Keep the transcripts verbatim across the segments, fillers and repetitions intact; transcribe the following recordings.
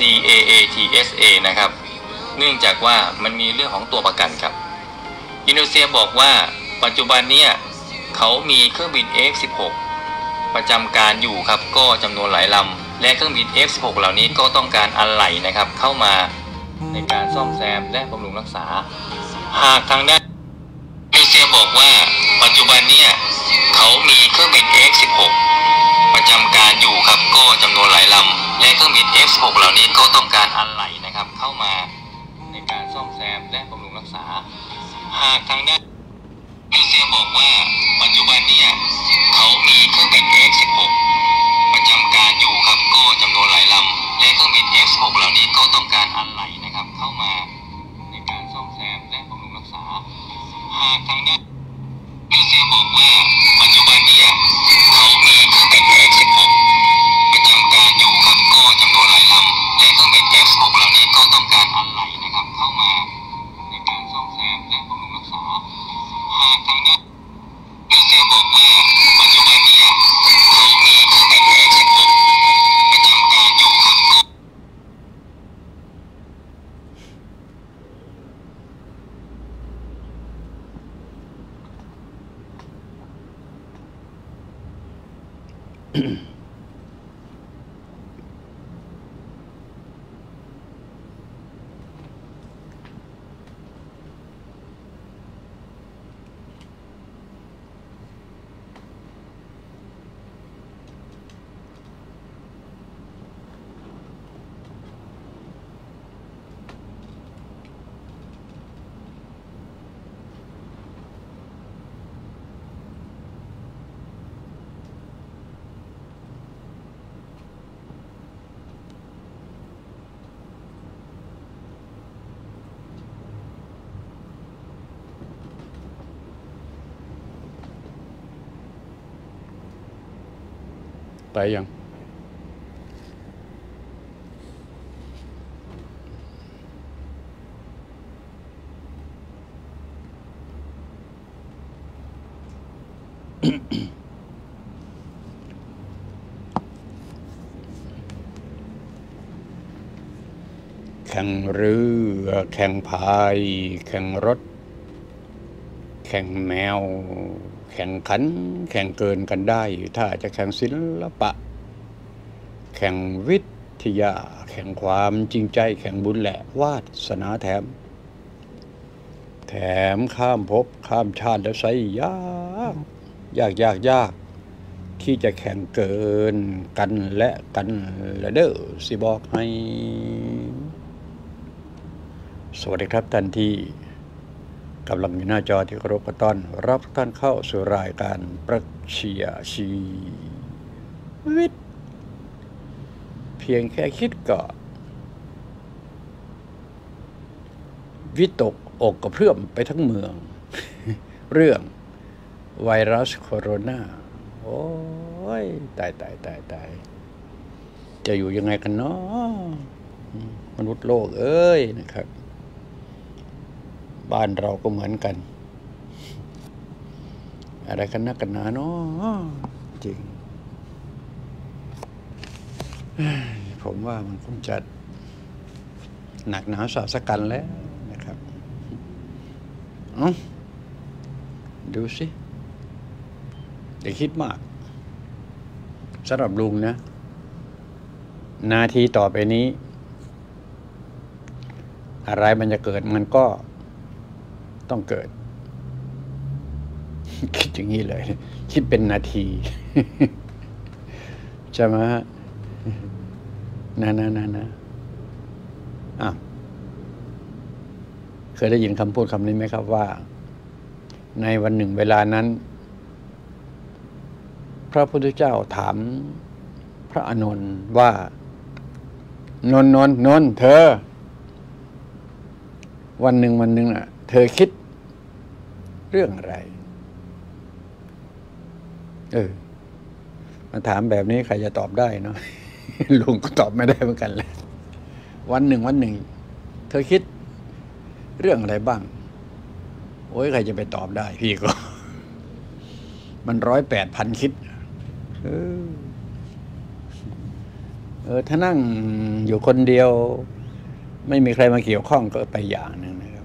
ซี เอ เอ ที เอส เอ นะครับเนื่องจากว่ามันมีเรื่องของตัวประกันครับอินโดนีเซียบอกว่าปัจจุบันเนี่ยเขามีเครื่องบิน เอฟ สิบหก ประจำการอยู่ครับก็จำนวนหลายลำและเครื่องบิน เอฟ สิบหก เหล่านี้ก็ต้องการอะไหล่นะครับเข้ามาในการซ่อมแซมและบำรุงรักษาหากทางด้านอินโดนีเซียบอกว่าปัจจุบันเนี่ยเขามีเครื่องบิน เอฟ สิบหก ประจำการอยู่ครับก็จำนวนหลายลำและเครื่องบิน เอฟ สิบหก เหล่านี้ก็ต้องการอะไหล่นะครับเข้ามาในการซ่อมแซมและบำรุงรักษาหากทางด้านอินโดนีเซียบอกว่าปัจจุบันเนี่ยเขามีเครื่องบิน เอฟ สิบหก ประจำการอยู่ครับก็จำนวนหลายลำและเครื่องบิน เอฟ สิบหก เหล่านี้ก็ต้องการอะไหล่นะครับเข้ามาในการซ่อมแซมและบำรุงรักษาหากทางด้านอินโดนีเซียบอกว่าปัจจุบันเนี่ยเขามีเครื่องบิน เอฟ สิบหก ประจำการอยู่ครับก็จำนวนหลายลำและเครื่องบิน เอฟ สิบหก เหล่านี้ก็ต้องการอะไหล่นะครับเข้ามาในการซ่อมแซมและบำรุงรักษาหากทางด้านอินโดนีเซียบอกว่าปัจจุบันเนี่ยเขามีเครื่องบิน เอฟ สิบหก ประจำการอยู่ครับไปยังแข่งเรือแข่งพายแข่งรถแข่งแมวแข่งขันแข่งเกินกันได้ถ้าจะแข่งศิลปะแข่งวิทยาแข่งความจริงใจแข่งบุญและวาสนาแถมแถมข้ามภพข้ามชาติและไสยากยากยากยากที่จะแข่งเกินกันและกันและเด้อสิบอกให้สวัสดีครับท่านที่กำลังอยู่หน้าจอที่เคารพต้อนรับท่านเข้าสู่รายการประชีชีวิตเพียงแค่คิดก็วิตกอกกระเพื่อมไปทั้งเมือง เรื่องไวรัสโคโรนาโอ้ยตายตายตายตายจะอยู่ยังไงกันเนาะมนุษย์โลกเอ้ยนะครับบ้านเราก็เหมือนกันอะไรกันนักกันหนาเนาะจริงผมว่ามันคงจะหนักหนาสาสกันแล้วนะครับอ๋อดูสิเดี๋ยวคิดมากสำหรับลุงนะนาทีต่อไปนี้อะไรมันจะเกิดมันก็ต้องเกิดคิดอย่างนี้เลยคิดเป็นนาทีใช่ไหมฮะนะนะนะนะอ่ะเคยได้ยินคำพูดคำนี้ไหมครับว่าในวันหนึ่งเวลานั้นพระพุทธเจ้าถามพระอานนท์ว่านนท์นนท์นนท์เธอวันหนึ่งวันหนึ่งน่ะเธอคิดเรื่องอะไรเออมาถามแบบนี้ใครจะตอบได้เนาะ ลุงก็ตอบไม่ได้เหมือนกันแหละวันหนึ่งวันหนึ่งเธอคิดเรื่องอะไรบ้างโอ้ยใครจะไปตอบได้พี่ก็ มันร้อยแปดพันคิดเออ อถ้านั่งอยู่คนเดียวไม่มีใครมาเกี่ยวข้องก็ไปอย่างนึงนะครับ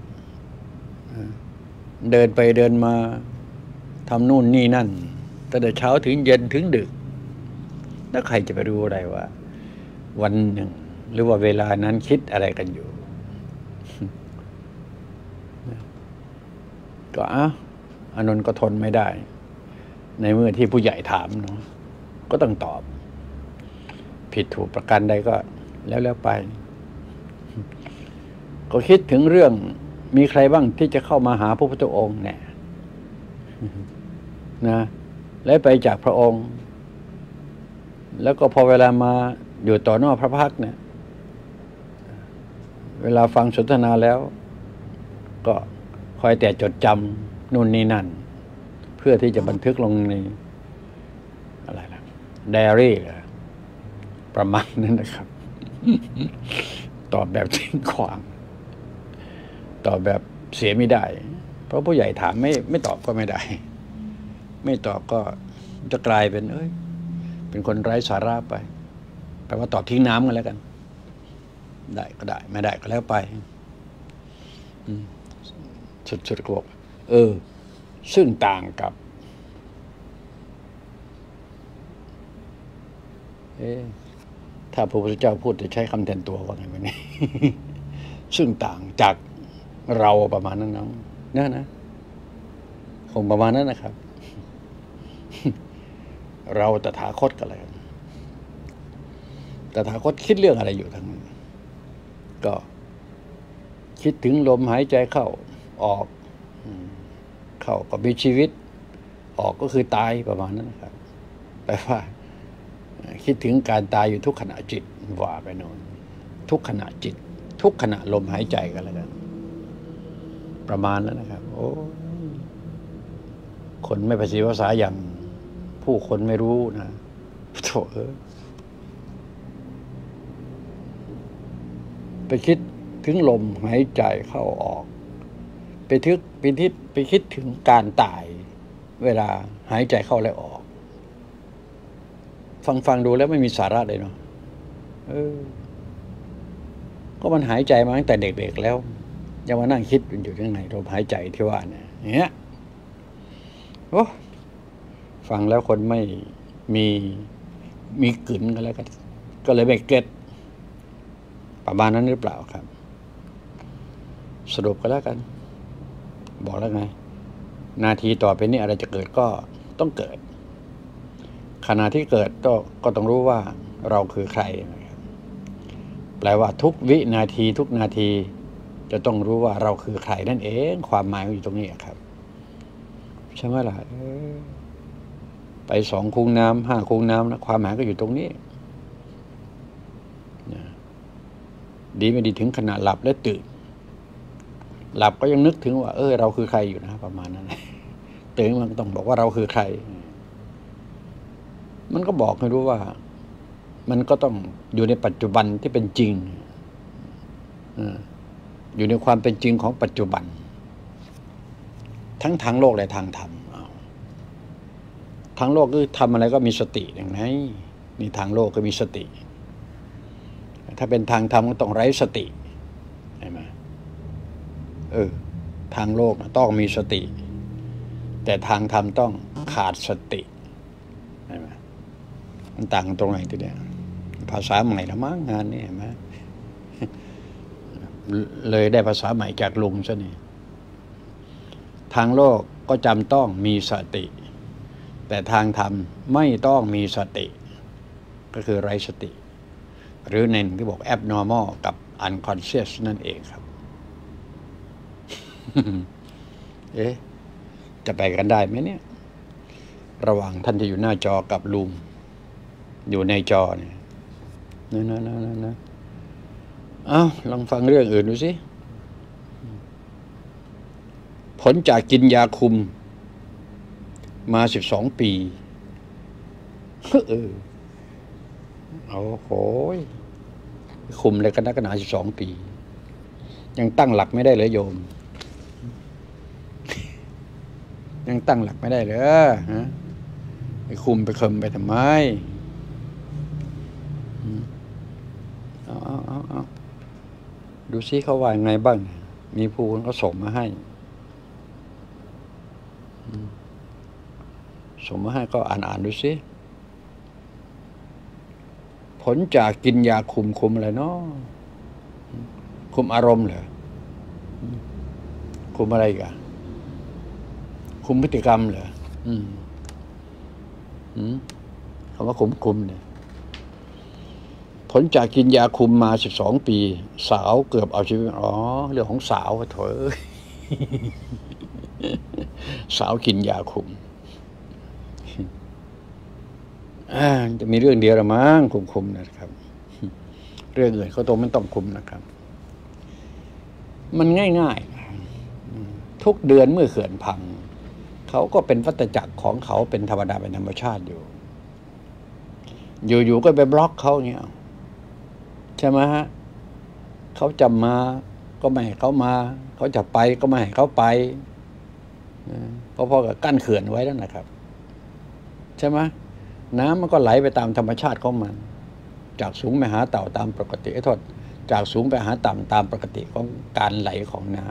เดินไปเดินมาทำนู่นนี่นั่นตั้งแต่เช้าถึงเย็นถึงดึกแล้วใครจะไปรู้อะไรว่าวันหนึ่งหรือว่าเวลานั้นคิดอะไรกันอยู่ก็อ้าวอานนท์ก็ทนไม่ได้ในเมื่อที่ผู้ใหญ่ถามเนาะก็ต้องตอบผิดถูกประการใดก็แล้วแล้วไปก็คิดถึงเรื่องมีใครบ้างที่จะเข้ามาหาพระพุทธองค์เนี่ยนะและไปจากพระองค์แล้วก็พอเวลามาอยู่ต่อหน้าพระพักตร์เนี่ยเวลาฟังสนทนาแล้วก็คอยแต่จดจำนู่นนี่นั่นเพื่อที่จะบันทึกลงในอะไรล่ะไดอารี่ประมาณนั้นนะครับตอบแบบทิ้งขวางตอบแบบเสียไม่ได้เพราะผู้ใหญ่ถามไม่ไม่ตอบก็ไม่ได้ไม่ตอบก็จะกลายเป็นเอ้ยเป็นคนไร้สาระไปแปลว่าตอบทิ้งน้ำกันแล้วกันได้ก็ได้ไม่ได้ก็แล้วไปสุดๆก็บอกเออซึ่งต่างกับเออถ้าพระพุทธเจ้าพูดจะใช้คำแทนตัวว่าไงวะนี่ซึ่งต่างจากเราประมาณนั้นน้องนะนะคงประมาณนั้นนะครับเราตถาคตกันเลยตถาคตคิดเรื่องอะไรอยู่ทั้งนั้นก็คิดถึงลมหายใจเข้าออกเข้าก็มีชีวิตออกก็คือตายประมาณนั้นนะครับแปลว่าคิดถึงการตายอยู่ทุกขณะจิตว่าไปโน่นทุกขณะจิตทุกขณะลมหายใจกันแล้วกันประมาณนั้นนะครับโอ้คนไม่ภาษีภาษาอย่างผู้คนไม่รู้นะโถเออไปคิดถึงลมหายใจเข้าออกไปทึกไปทิศไปคิดถึงการตายเวลาหายใจเข้าและออกฟังฟังดูแล้วไม่มีสาระเลยเนาะเออก็มันหายใจมาตั้งแต่เด็กๆแล้วยังมานั่งคิดอยู่ยังไงลมหายใจที่ว่าเนี่ยอย่างเงี้ยโอ้ฟังแล้วคนไม่มีมีกลืนกันแล้วก็ก็เลยไม่เก็ตประมาณนั้นหรือเปล่าครับสรุปกันแล้วกันบอกแล้วไงนาทีต่อไปนี้อะไรจะเกิดก็ต้องเกิดขณะที่เกิดก็ก็ต้องรู้ว่าเราคือใครนะครับแปลว่าทุกวินาทีทุกนาทีจะต้องรู้ว่าเราคือใครนั่นเองความหมายอยู่ตรงนี้ครับใช่ไหมล่ะไปสองคูน้ำห้าคูน้ำนะความหมายก็อยู่ตรงนี้ดีไม่ดีถึงขณะหลับและตื่นหลับก็ยังนึกถึงว่าเออเราคือใครอยู่นะประมาณนั้นตื่นมันต้องบอกว่าเราคือใครมันก็บอกให้รู้ว่ามันก็ต้องอยู่ในปัจจุบันที่เป็นจริงอยู่ในความเป็นจริงของปัจจุบันทั้งทางโลกและทางธรรมทางโลกคือทำอะไรก็มีสติอย่างไรนี่ทางโลกก็มีสติถ้าเป็นทางธรรมก็ต้องไร้สติใช่ไหมเออทางโลกต้องมีสติแต่ทางธรรมต้องขาดสติใช่ไหมมันต่างตรงไหนทีเดียวภาษาใหม่ละมั้งงานนี่เห็นไหมเลยได้ภาษาใหม่จากลุงซะนี่ทางโลกก็จำต้องมีสติแต่ทางธรรมไม่ต้องมีสติก็คือไร้สติหรือในที่บอก abnormal กับ unconscious นั่นเองครับ เอ๊ะจะไปกันได้ไหมเนี่ยระหว่างท่านที่อยู่หน้าจอกับลุงอยู่ในจอเนี่ยนะนะนะนะนะอ้าวลองฟังเรื่องอื่นดูสิผลจากกินยาคุมมาสิบสองปีเออโอ้โหคุมเลยกันนักหนาสิบสองปียังตั้งหลักไม่ได้เลยโยมยังตั้งหลักไม่ได้เลยฮะไปคุมไปเคิมไปทำไม เอาดูซิเขาว่าไงบ้างมีภูคนก็ส่งมาให้ส่งมาให้ก็อ่านอ่านดูซิผลจากกินยาคุมคุมอะไรเนาะคุมอารมณ์เหรอคุมอะไรกันคุมพฤติกรรมเหรออืมอืมคำว่าคุมคุมเนี่ยผลจากกินยาคุมมาสิบสองปีสาวเกือบเอาชีวิตอ๋อเรื่องของสาวเถอะสาวกินยาคุมจะมีเรื่องเดียวละมั้งคุมคุมนะครับเรื่องอื่นเขาตัวมันต้องคุมนะครับมันง่ายๆทุกเดือนเมื่อเขื่อนพังเขาก็เป็นวัฏจักรของเขาเป็นธรรมดาเป็นธรรมชาติอยู่อยู่ๆก็ไปบล็อกเขาเงี้ยใช่ไหมฮะเขาจะมาก็ไม่ให้เขามาเขาจะไปก็ไม่ให้เขาไปเพราะพอกับกั้นเขื่อนไว้แล้วนะครับใช่ไหมน้ำมันก็ไหลไปตามธรรมชาติของมันจากสูงไปหาต่ำตามปกติไอ้ทศจากสูงไปหาต่ำตามปกติของการไหลของน้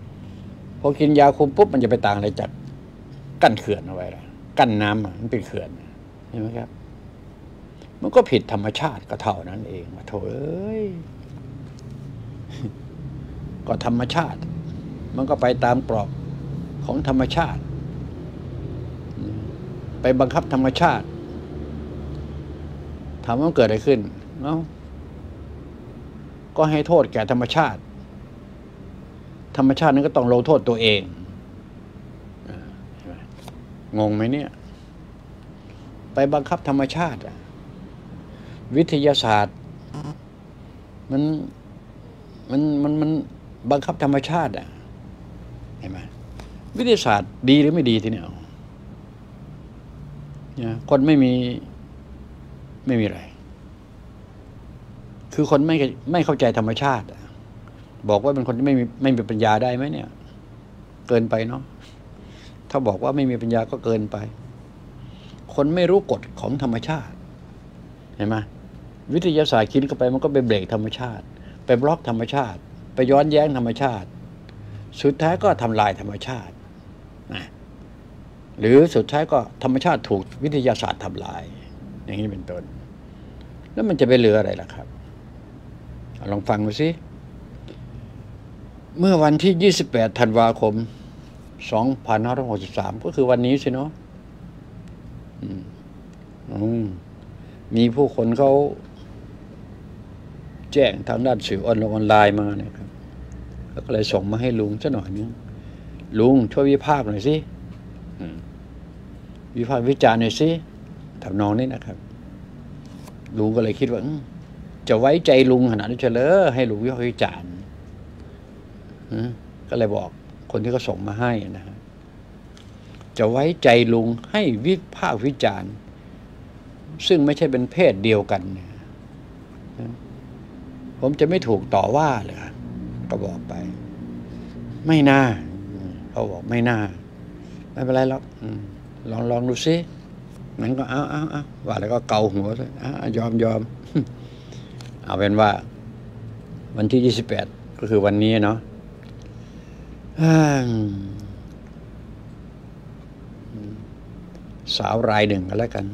ำพอกินยาคุมปุ๊บมันจะไปต่างอะไรจากกั้นเขื่อนเอาไว้ละกั้นน้ำมันเป็นเขื่อนเห็นไหมครับมันก็ผิดธรรมชาติก็เท่านั้นเองมาโถเอ้ยก็ธรรมชาติมันก็ไปตามกรอบของธรรมชาติไปบังคับธรรมชาติถามว่าเกิดอะไรขึ้นเนาะก็ให้โทษแก่ธรรมชาติธรรมชาตินั้นก็ต้องลงโทษตัวเองงงไหมเนี่ยไปบังคับธรรมชาติวิทยาศาสตร์มันมันมันมันบังคับธรรมชาติอ่ะเห็นไหมวิทยาศาสตร์ดีหรือไม่ดีทีเนี้ยคนไม่มีไม่มีอะไรคือคนไม่ไม่เข้าใจธรรมชาติบอกว่าเป็นคนที่ไม่มีไม่มีปัญญาได้ไหมเนี่ยเกินไปเนาะถ้าบอกว่าไม่มีปัญญาก็เกินไปคนไม่รู้กฎของธรรมชาติเห็นไหมวิทยาศาสตร์คิดเข้าไปมันก็ไปเบรกธรรมชาติไปบล็อกธรรมชาติไปย้อนแย้งธรรมชาติสุดท้ายก็ทำลายธรรมชาตินะหรือสุดท้ายก็ธรรมชาติถูกวิทยาศาสตร์ทำลายอย่างนี้เป็นต้นแล้วมันจะไปเหลืออะไรล่ะครับลองฟังดูสิเมื่อวันที่ ยี่สิบแปด ธันวาคม สองพันห้าร้อยหกสิบสาม ก็คือวันนี้สิเนาะมีผู้คนเขาแจ้งทางด้านสื่อออนไลน์มาเนี่ยครับก็เลยส่งมาให้ลุงซะหน่อยนึงลุงช่วยวิพากษ์หน่อยสิวิพากษ์วิจารณ์หน่อยสิทำนองนี้นะครับลุงก็เลยคิดว่าจะไว้ใจลุงขนาดนี้เฉลยให้ลุงวิพากษ์วิจารณ์ก็เลยบอกคนที่เขาส่งมาให้นะฮะจะไว้ใจลุงให้วิพากษ์วิจารณ์ซึ่งไม่ใช่เป็นเพศเดียวกันนะผมจะไม่ถูกต่อว่าเลยก็บอกไปไม่น่าเขาบอกไม่น่าไม่เป็นไรหรอกลองลองดูซินั้นก็เอาเอาเอาว่าแล้วก็เกาหัวเลยยอมยอมเอาเป็นว่าวันที่ยี่สิบแปดก็คือวันนี้เนาะสาวรายหนึ่งก็แล้วกัน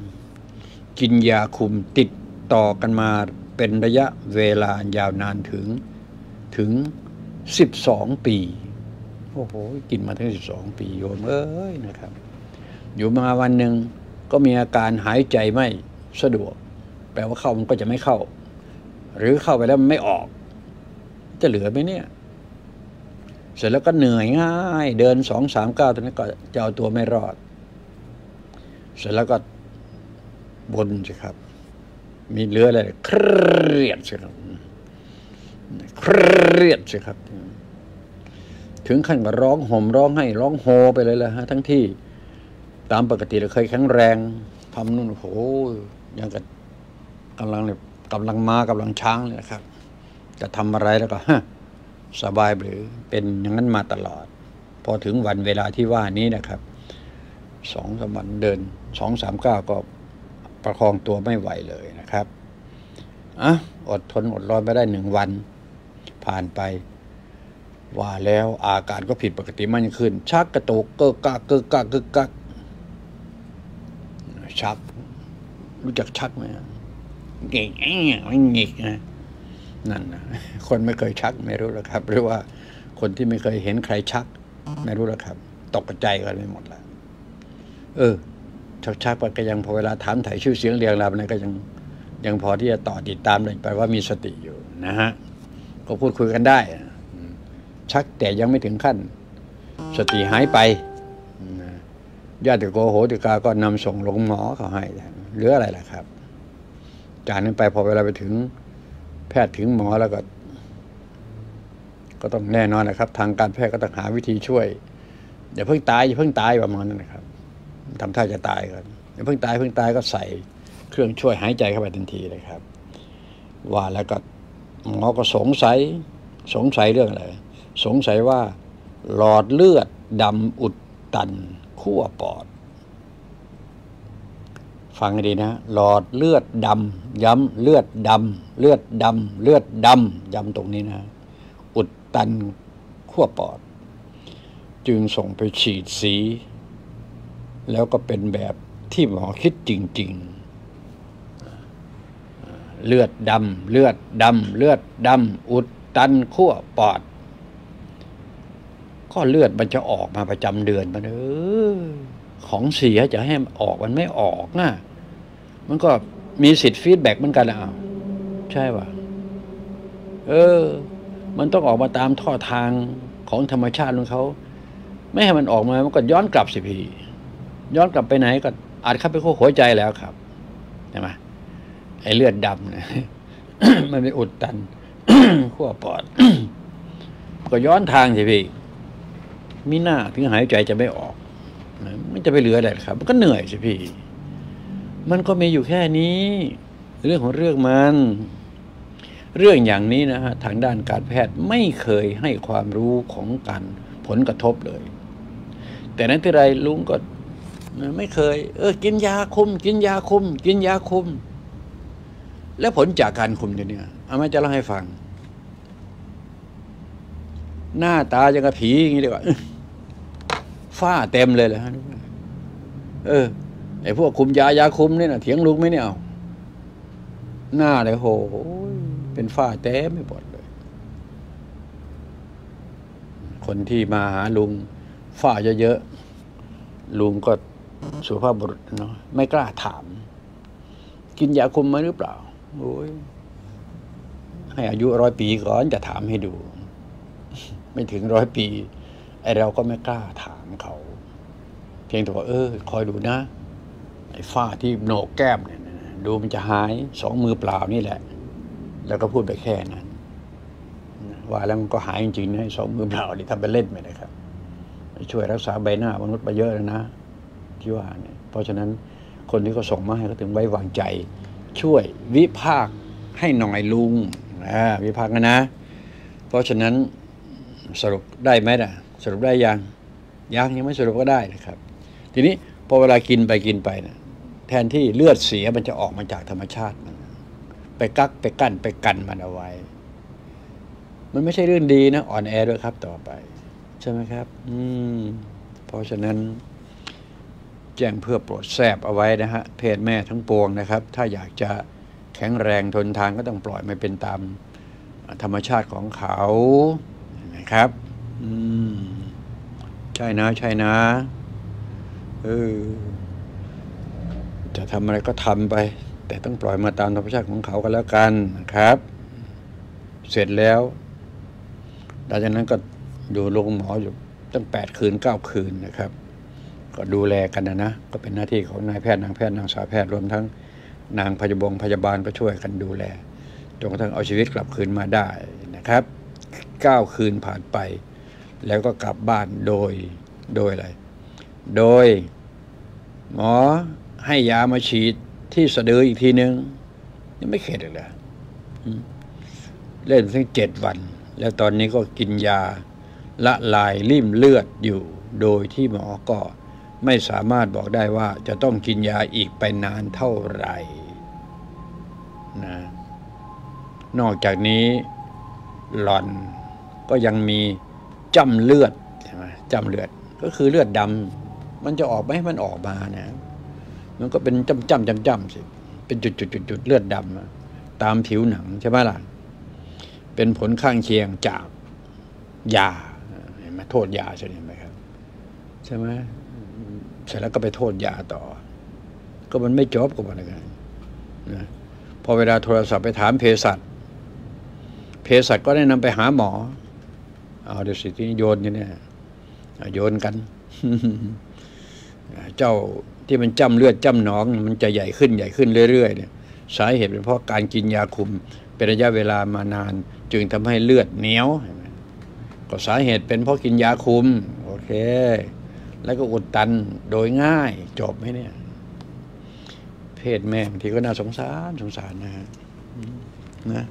กินยาคุมติดต่อกันมาเป็นระยะเวลายาวนานถึงถึงสิบสองปีโอ้โหกินมาถึงสิบสองปีโยมเอ้ยนะครับอยู่มาวันหนึ่งก็มีอาการหายใจไม่สะดวกแปลว่าเข้ามันก็จะไม่เข้าหรือเข้าไปแล้วมันไม่ออกจะเหลือไหมเนี่ยเสร็จแล้วก็เหนื่อยง่ายเดิน สอง สาม เก้า ตรงนี้ก็จะเอาตัวไม่รอดเสร็จแล้วก็บนสิครับมีเหลืออะไรเครียดสิครับเครียดสิครับถึงขั้นกับร้องห่มร้องไห้ร้องโฮไปเลยละฮะทั้งที่ตามปกติเราเคยแข็งแรงทำนู่นโอ้โหยังกับกำลังเลยกำลังมากำลังช้างเลยนะครับจะทำอะไรแล้วก็ฮะสบายหรือเป็นอย่างนั้นมาตลอดพอถึงวันเวลาที่ว่านี้นะครับสองสามวันเดินสองสามเก้าก็ประคองตัวไม่ไหวเลยนะครับอ่ะ อดทนอดรอนไปได้หนึ่งวันผ่านไปว่าแล้วอาการก็ผิดปกติมากขึ้นชักกระตุกเกอะกะเกอะกะเกอะกะชักรู้จักชักไหมเงี้ยเงี้ยเงี้ยนั่นนะคนไม่เคยชักไม่รู้หรอกครับหรือว่าคนที่ไม่เคยเห็นใครชักไม่รู้หรอกครับตกใจกันไปหมดแล้วเออชักชักไปก็ยังพอเวลาถามถ่ายชื่อเสียงเรียงลำเนี่ยก็ยังยังพอที่จะต่อติดตามเลยไปว่ามีสติอยู่นะฮะก็พูดคุยกันได้ชักแต่ยังไม่ถึงขั้นสติหายไปญาติโกโหติกาก็นำส่งลงหมอเขาให้เหลืออะไรล่ะครับจากนั้นไปพอเวลาไปถึงแพทย์ถึงหมอแล้วก็ก็ต้องแน่นอนนะครับทางการแพทย์ก็ต้องหาวิธีช่วยอย่าเพิ่งตายอย่าเพิ่งตายประมาณนั้นนะครับทำท่าจะตายก่อนอย่าเพิ่งตายเพิ่งตายก็ใส่เครื่องช่วยหายใจเข้าไปทันทีเลยครับว่าแล้วก็หมอก็สงสัยสงสัยเรื่องอะไรสงสัยว่าหลอดเลือดดำอุดตันขั้วปอดฟังให้ดีนะหลอดเลือดดำย้ำเลือดดำเลือดดำเลือดดำย้ำตรงนี้นะอุดตันขั้วปอดจึงส่งไปฉีดสีแล้วก็เป็นแบบที่หมอคิดจริงๆเลือดดำเลือดดำเลือดดำอุดตันขั้วปอดก็เลือดมันจะออกมาประจำเดือนมันเออของเสียจะให้ออกมันไม่ออกนะมันก็มีสิทธิ์ฟีดแบ็กเหมือนกันนะใช่ป่ะเออมันต้องออกมาตามท่อทางของธรรมชาติของเขาไม่ให้มันออกมามันก็ย้อนกลับสิพีย้อนกลับไปไหนก็อาจเข้าไปโค้หัวใจแล้วครับใช่ไหมไอ้เลือดดำนะ มันไปอุดตัน ขั้วปอด ก็ย้อนทางสิพี่มีหน้าถึงหายใจจะไม่ออกมันจะไปเหลืออะไรครับมันก็เหนื่อยสิพี่มันก็มีอยู่แค่นี้เรื่องของเรื่องมันเรื่องอย่างนี้นะฮะทางด้านการแพทย์ไม่เคยให้ความรู้ของการผลกระทบเลยแต่นั้นที่ไรลุงก็ไม่เคยเออกินยาคุมกินยาคุมกินยาคุมและผลจากการคุมเดี๋ยวนี้อามาจะเล่าให้ฟังหน้าตาอย่างกับผีอย่างนี้ดีกว่าฝ้าเต็มเลยเหรอฮะเออไอพวกคุมยายาคุมเนี่ยนะเถียงลุงไหมเนี่ยเอาหน้าเลยโหเป็นฝ้าเต็มไม่ปลอดเลยคนที่มาหาลุงฝ้าเยอะๆลุงก็สุภาพบุรุษเนาะไม่กล้าถามกินยาคุมไหมหรือเปล่าโอ้ยให้อายุร้อยปีก่อนจะถามให้ดูไม่ถึงร้อยปีไอเราก็ไม่กล้าถามเขาเพียงแต่ว่าเออคอยดูนะไอ้ฝ้าที่โหนกแก้มเนี่ยดูมันจะหายสองมือเปล่านี่แหละแล้วก็พูดไปแค่นั้นว่าแล้วมันก็หายจริงๆนะสองมือเปล่านี่ทำเป็นเล่นไปนะครับช่วยรักษาใบหน้ามนุษย์ไปเยอะแล้วนะที่ว่าเนี่ยเพราะฉะนั้นคนที่เขาส่งมาให้ก็ถึงไว้วางใจช่วยวิพากษ์ให้หน่อยลุงนะวิพากษ์กันนะเพราะฉะนั้นสรุปได้ไหมนะสรุปได้ยังยังยังไม่สรุปก็ได้นะครับทีนี้พอเวลากินไปกินไปนะแทนที่เลือดเสียมันจะออกมาจากธรรมชาติมันไปกักไปกั้นไปกันมันเอาไว้มันไม่ใช่เรื่องดีนะอ่อนแอด้วยครับต่อไปใช่ไหมครับอืมเพราะฉะนั้นแจ้งเพื่อโปรดแทราบเอาไว้นะฮะเพศแม่ทั้งปวงนะครับถ้าอยากจะแข็งแรงทนทานก็ต้องปล่อยมันเป็นตามธรรมชาติของเขานะครับอืมใช่นะใช่นะเออจะทำอะไรก็ทำไปแต่ต้องปล่อยมาตามธรรมชาติของเขาก็แล้วกันนะครับเสร็จแล้วหลังจากนั้นก็อยู่โรงหมออยู่ตั้งแปดคืนเก้าคืนนะครับก็ดูแลกันนะนะก็เป็นหน้าที่ของนายแพทย์นางแพทย์นางสาวแพทย์รวมทั้งนางพยาบงพยาบาลก็ช่วยกันดูแลจนกระทั่งเอาชีวิตกลับคืนมาได้นะครับเก้าคืนผ่านไปแล้วก็กลับบ้านโดยโดยอะไรโดยหมอให้ยามาฉีดที่สะดืออีกทีนึงยังไม่เข็ดเลยเล่นทั้งเจ็ดวันแล้วตอนนี้ก็กินยาละลายลิ่มเลือดอยู่โดยที่หมอก็ไม่สามารถบอกได้ว่าจะต้องกินยาอีกไปนานเท่าไหร่นะ นอกจากนี้หล่อนก็ยังมีจ้ำเลือดใช่ไหมจ้ำเลือดก็คือเลือดดำมันจะออกไหมมันออกมานะมันก็เป็นจ้ำจ้ำจ้ำจ้ำสิเป็นจุดจุดจุดจุดเลือดดำตามผิวหนังใช่ไหมล่ะเป็นผลข้างเคียงจากยาเห็นไหมโทษยาใช่ไหมครับใช่ไหมเสร็จแล้วก็ไปโทษยาต่อก็มันไม่จบกับมันเลยนะพอเวลาโทรศัพท์ไปถามเภสัชเภสัชก็ได้นำไปหาหมอเอาเดี๋ยวสิที่โยนอยู่เนี่ยโยนกัน เจ้าที่มันจ้ำเลือดจ้ำหนองมันจะใหญ่ขึ้นใหญ่ขึ้นเรื่อยๆเนี่ยสาเหตุเป็นเพราะการกินยาคุมเป็นระยะเวลามานานจึงทำให้เลือดเหนียวก็สาเหตุเป็นเพราะกินยาคุมโอเคแล้วก็อุดตันโดยง่ายจบไหมเนี่ยเพศแม่บางทีก็น่าสงสารสงสารนะฮะนะ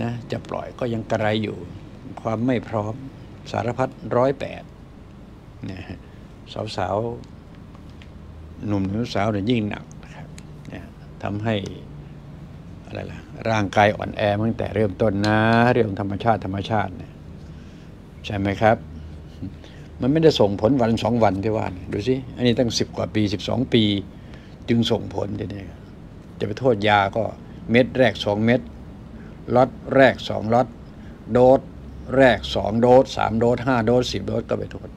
นะจะปล่อยก็ยังกระไรอยู่ความไม่พร้อมสารพัดร้อยแปดนะฮะสาวสาวหนุ่มหนุ่มสาวเนี่ยยิ่งหนักนะครับนะทำให้อะไรล่ะร่างกายอ่อนแอตั้งแต่เริ่มต้นนะเรื่องธรรมชาติธรรมชาติเนี่ยใช่ไหมครับมันไม่ได้ส่งผลวันสองวันที่ว่าดูสิอันนี้ตั้งสิบกว่าปีสิบสองปีจึงส่งผลทีนี้จะไปโทษยาก็เม็ดแรกสองเม็ดล็อตแรกสองล็อตโดสแรกสองโดสสามโดสห้าโดสสิบโดสก็ไปโทษ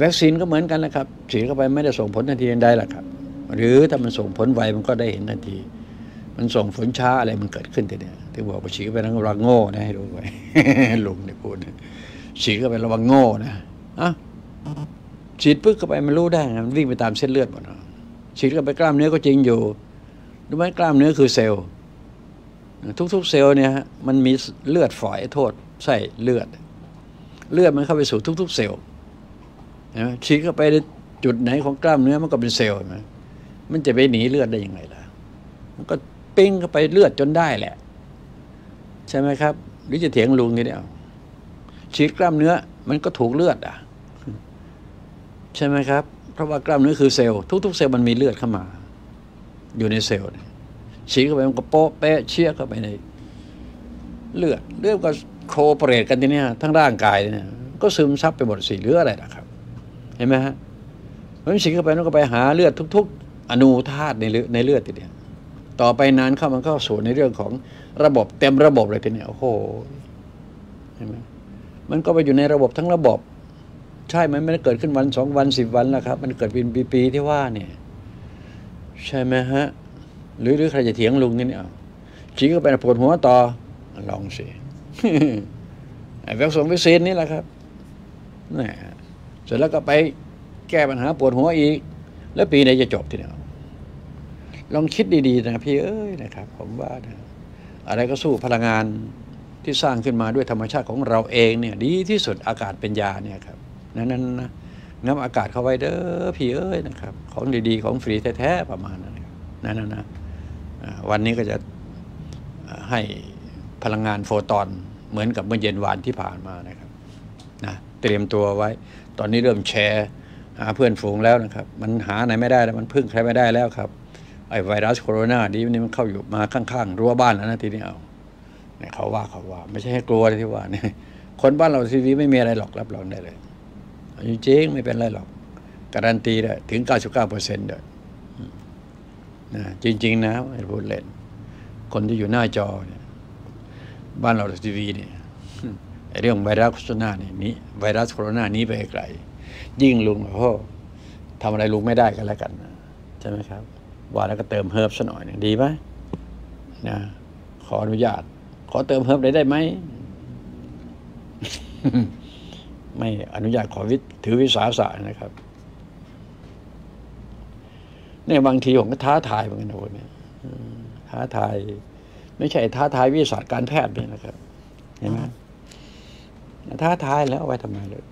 วัคซีนก็เหมือนกันนะครับฉีดเข้าไปไม่ได้ส่งผลทันทีได้หรอกครับหรือถ้ามันส่งผลไวมันก็ได้เห็นทันทีมันส่งผลช้าอะไรมันเกิดขึ้นทีนี้ที่บอกว่าฉีดเข้าไปแล้วเราโง่นะให้ดูไว้ลุงเนี่ยพูดฉีดเข้าไประวังโง่นะอะฉีดปึ๊กเข้าไปมันรู้ได้มันวิ่งไปตามเส้นเลือดหมดฉีดเข้าไปกล้ามเนื้อก็จริงอยู่รู้ไหมกล้ามเนื้อคือเซลล์ทุกๆเซลล์เนี่ยมันมีเลือดฝอยโทษใส่เลือดเลือดมันเข้าไปสู่ทุกๆเซลล์นะฉีดเข้าไปในจุดไหนของกล้ามเนื้อมันก็เป็นเซลล์นะมันจะไปหนีเลือดได้ยังไงล่ะมันก็ปิ้งเข้าไปเลือดจนได้แหละใช่ไหมครับหรือจะเถียงลุงทีเดียวฉีดกล้ามเนื้อมันก็ถูกเลือดอ่ะใช่ไหมครับเพราะว่ากล้ามเนื้อคือเซลล์ทุกๆเซลล์มันมีเลือดเข้ามาอยู่ในเซลล์ฉีดเข้าไปมันก็โป๊ะเป๊ะเชี่ยเข้าไปในเลือดเลือดก็โคเปรตกันทีเนี้ยทั้งร่างกายเนี่ยก็ซึมซับไปหมดสี่เลือดอะไรนะครับเห็นไหมฮะมันฉีดเข้าไปมันก็ไปหาเลือดทุกๆอนูธาตุในเลือดในเลือดทีเนี้ยต่อไปนานเข้ามันก็สู่ในเรื่องของระบบเต็มระบบเลยทีเนี้ยโอ้โหเห็นไหมมันก็ไปอยู่ในระบบทั้งระบบใช่ไหมไม่ได้เกิดขึ้นวันสองวันสิบวันแล้วครับมันเกิดเป็นปีๆที่ว่าเนี่ยใช่ไหมฮะหรือหรือใครจะเถียงลุงนี่เนี่ยฉีดเข้าไปปวดหัวต่อลองสิ ไอ้วัคซีนวัคซีนนี่แหละครับนี่เสร็จแล้วก็ไปแก้ปัญหาปวดหัวอีกแล้วปีไหนจะจบทีเดียวลองคิดดีๆนะพี่เอ้ยนะครับผมว่านะอะไรก็สู้พลังงานที่สร้างขึ้นมาด้วยธรรมชาติของเราเองเนี่ยดีที่สุดอากาศเป็นยาเนี่ยครับนั้นนะงับอากาศเข้าไว้เด้อพี่เอ้ยนะครับของดีๆของฟรีแท้ๆประมาณนั้นนั้นนะวันนี้ก็จะให้พลังงานโฟตอนเหมือนกับเมื่อเย็นวานที่ผ่านมานะครับนะเตรียมตัวไว้ตอนนี้เริ่มแชร์หาเพื่อนฝูงแล้วนะครับมันหาไหนไม่ได้แล้วมันพึ่งใครไม่ได้แล้วครับไอ้ไวรัสโคโรนาดีนี้มันเข้าอยู่มาข้างๆรั้วบ้านแล้วนะทีนี้เอาเนี่ยเขาว่าเขาว่าไม่ใช่ให้กลัวเลยที่ว่าเนี่ยคนบ้านเราทีวีไม่มีอะไรหรอกรับรองได้เลยจริงๆไม่เป็นไรหรอกการันตีได้ถึง เก้าสิบเก้าเปอร์เซ็นต์ เด้อนะจริงๆนะพูดเล่นคนที่อยู่หน้าจอเนี่ยบ้านเราทีวีเนี่ยเรื่องไวรัสโคโรนาเนี่ยนี้ไวรัสโคโรนานี้ไปไกลยิ่งลุงพ่อทำอะไรลุงไม่ได้กันแล้วกันใช่ไหมครับว่าแล้วก็เติมเฮิร์บซะหน่อยหนึ่งดีไหมนะขออนุญาตขอเติมเฮิร์บได้ได้ไหม ไม่อนุญาตขอวิถือวิสาสะนะครับเนี่ยบางทีผมก็ท้าทายเหมือนกันนะผมเนี่ยท้าทายไม่ใช่ท้าทายวิทยาศาสตร์การแพทย์เนี่ยนะครับเห็นไหมท้าทายแล้วเอาไว้ทำไมเลย